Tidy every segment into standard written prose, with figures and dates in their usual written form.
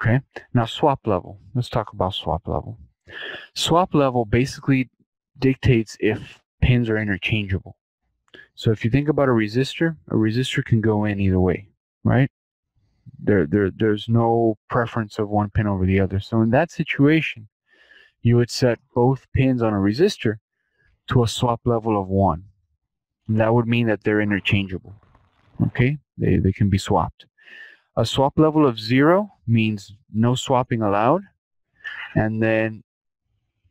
Okay, now swap level. Let's talk about swap level. Swap level basically dictates if pins are interchangeable. So if you think about a resistor can go in either way, right? There's no preference of one pin over the other. So in that situation, you would set both pins on a resistor to a swap level of 1. And that would mean that they're interchangeable. Okay, they can be swapped. A swap level of 0 means no swapping allowed. And then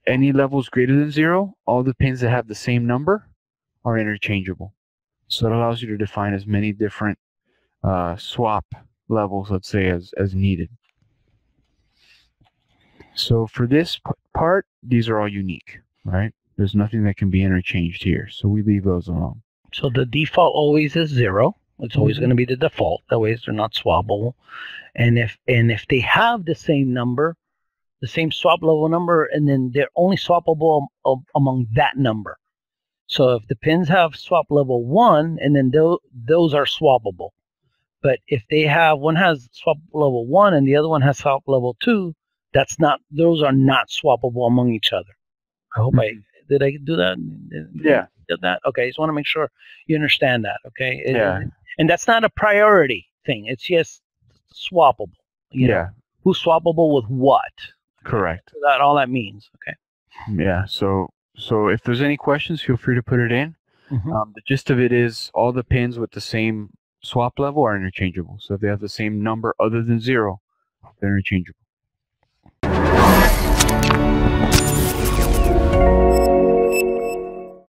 any levels greater than 0, all the pins that have the same number are interchangeable. So it allows you to define as many different swap levels, let's say, as needed. So for this part, these are all unique, right? There's nothing that can be interchanged here. So we leave those alone. So the default always is 0. It's always going to be the default. That way they're not swappable. And if they have the same number, the same swap level number, and then they're only swappable among that number. So if the pins have swap level 1, and then those are swappable. But if they have, one has swap level 1 and the other one has swap level 2, that's not, those are not swappable among each other. I hope did I do that? Yeah. Did that? Okay, I just want to make sure you understand that, okay? Yeah. And that's not a priority thing. It's just swappable. You know, who's swappable with what? Correct. So that all that means. Okay. Yeah. So if there's any questions, feel free to put it in. The gist of it is all the pins with the same swap level are interchangeable. So if they have the same number other than 0, they're interchangeable.